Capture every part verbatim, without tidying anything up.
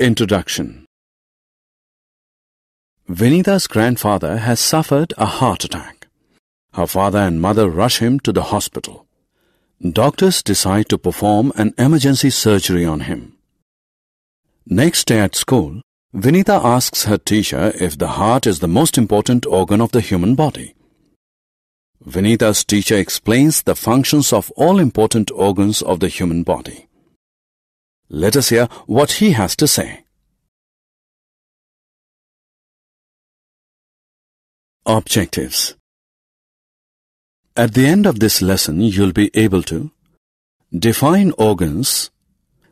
Introduction. Vinita's grandfather has suffered a heart attack. Her father and mother rush him to the hospital. Doctors decide to perform an emergency surgery on him. Next day at school, Vinita asks her teacher if the heart is the most important organ of the human body. Vinita's teacher explains the functions of all important organs of the human body. Let us hear what he has to say. Objectives. At the end of this lesson, you'll be able to define organs,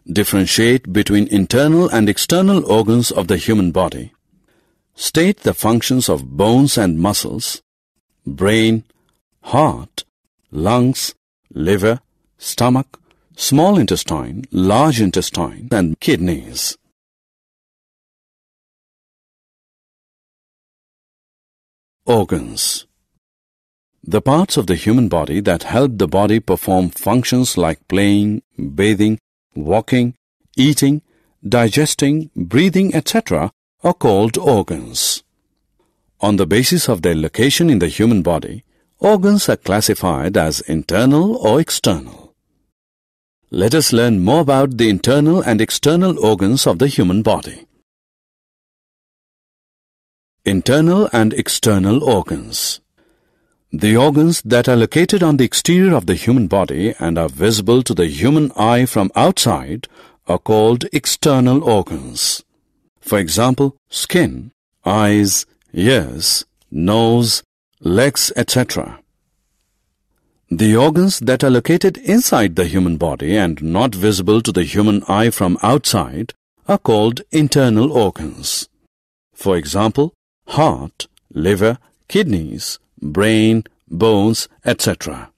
differentiate between internal and external organs of the human body, state the functions of bones and muscles, brain, heart, lungs, liver, stomach, small intestine, large intestine, and kidneys. Organs. The parts of the human body that help the body perform functions like playing, bathing, walking, eating, digesting, breathing, et cetera are called organs. On the basis of their location in the human body, organs are classified as internal or external. Let us learn more about the internal and external organs of the human body. Internal and external organs. The organs that are located on the exterior of the human body and are visible to the human eye from outside are called external organs. For example, skin, eyes, ears, nose, legs, et cetera. The organs that are located inside the human body and not visible to the human eye from outside are called internal organs. For example, heart, liver, kidneys, brain, bones, et cetera.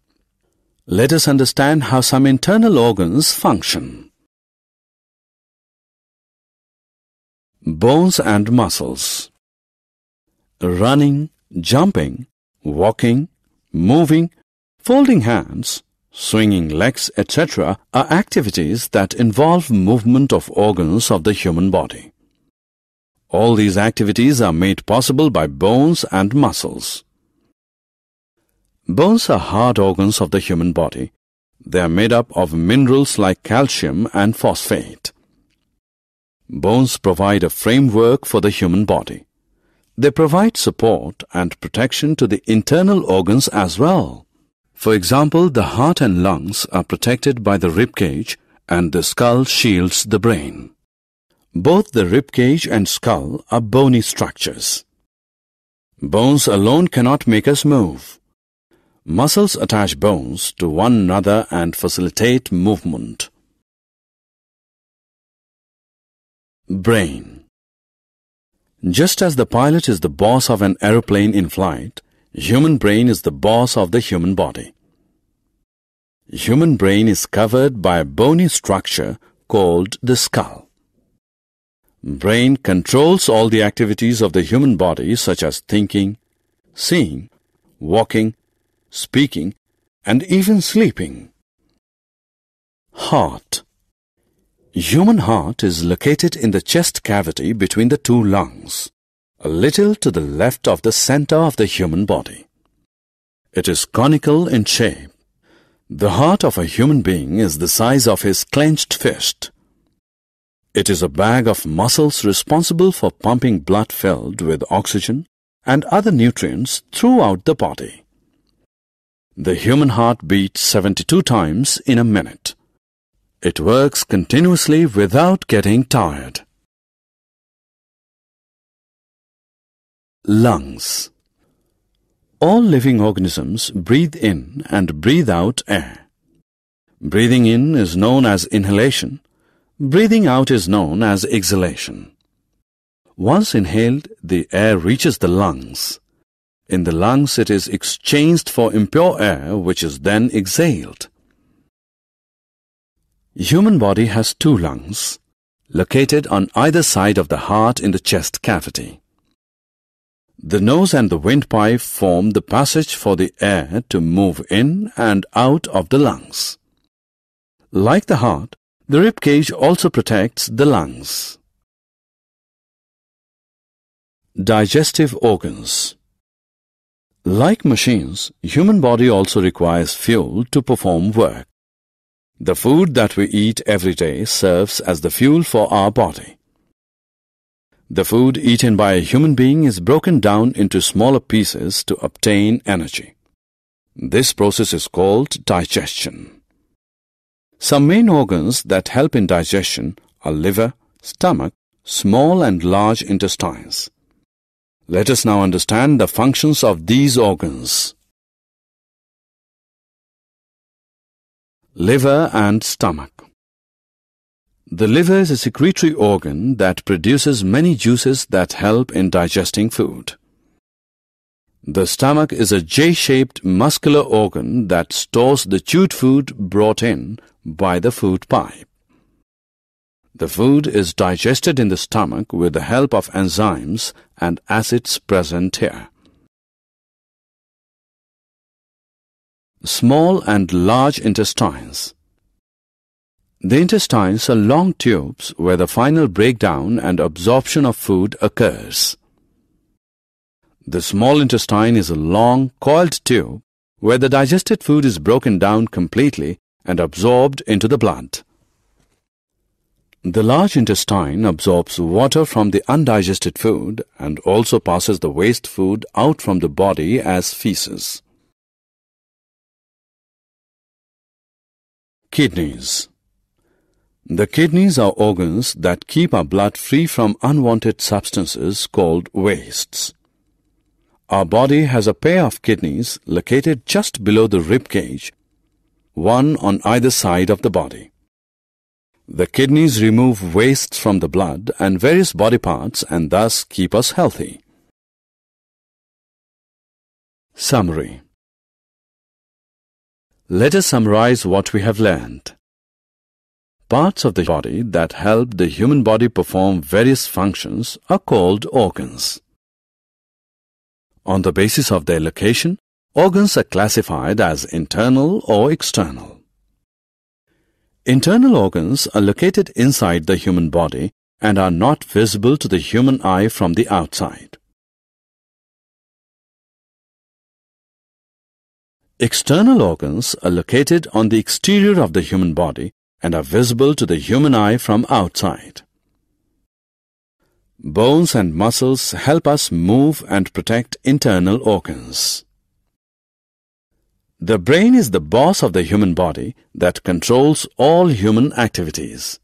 Let us understand how some internal organs function. Bones and muscles. Running, jumping, walking, moving, folding hands, swinging legs, et cetera are activities that involve movement of organs of the human body. All these activities are made possible by bones and muscles. Bones are hard organs of the human body. They are made up of minerals like calcium and phosphate. Bones provide a framework for the human body. They provide support and protection to the internal organs as well. For example, the heart and lungs are protected by the rib cage and the skull shields the brain. Both the rib cage and skull are bony structures. Bones alone cannot make us move. Muscles attach bones to one another and facilitate movement. Brain. Just as the pilot is the boss of an aeroplane in flight, human brain is the boss of the human body. Human brain is covered by a bony structure called the skull. Brain controls all the activities of the human body such as thinking, seeing, walking, speaking, and even sleeping. Heart. Human heart is located in the chest cavity between the two lungs, a little to the left of the center of the human body. It is conical in shape. The heart of a human being is the size of his clenched fist. It is a bag of muscles responsible for pumping blood filled with oxygen and other nutrients throughout the body. The human heart beats seventy-two times in a minute. It works continuously without getting tired. Lungs. All living organisms breathe in and breathe out air. Breathing in is known as inhalation. Breathing out is known as exhalation. Once inhaled, the air reaches the lungs. In the lungs, it is exchanged for impure air, which is then exhaled. Human body has two lungs, located on either side of the heart in the chest cavity. The nose and the windpipe form the passage for the air to move in and out of the lungs. Like the heart, the rib cage also protects the lungs. Digestive organs. Like machines, human body also requires fuel to perform work. The food that we eat every day serves as the fuel for our body. The food eaten by a human being is broken down into smaller pieces to obtain energy. This process is called digestion. Some main organs that help in digestion are liver, stomach, small and large intestines. Let us now understand the functions of these organs. Liver and stomach. The liver is a secretory organ that produces many juices that help in digesting food. The stomach is a J-shaped muscular organ that stores the chewed food brought in by the food pipe. The food is digested in the stomach with the help of enzymes and acids present here. Small and large intestines. The intestines are long tubes where the final breakdown and absorption of food occurs. The small intestine is a long, coiled tube where the digested food is broken down completely and absorbed into the blood. The large intestine absorbs water from the undigested food and also passes the waste food out from the body as feces. Kidneys. The kidneys are organs that keep our blood free from unwanted substances called wastes. Our body has a pair of kidneys located just below the rib cage, one on either side of the body. The kidneys remove wastes from the blood and various body parts and thus keep us healthy. Summary. Let us summarize what we have learned. Parts of the body that help the human body perform various functions are called organs. On the basis of their location, organs are classified as internal or external. Internal organs are located inside the human body and are not visible to the human eye from the outside. External organs are located on the exterior of the human body and are visible to the human eye from outside. Bones and muscles help us move and protect internal organs. The brain is the boss of the human body that controls all human activities.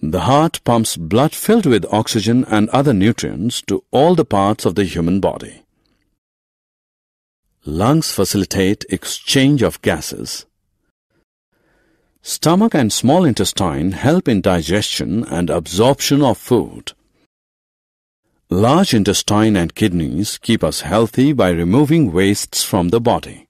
The heart pumps blood filled with oxygen and other nutrients to all the parts of the human body. Lungs facilitate exchange of gases. Stomach and small intestine help in digestion and absorption of food. Large intestine and kidneys keep us healthy by removing wastes from the body.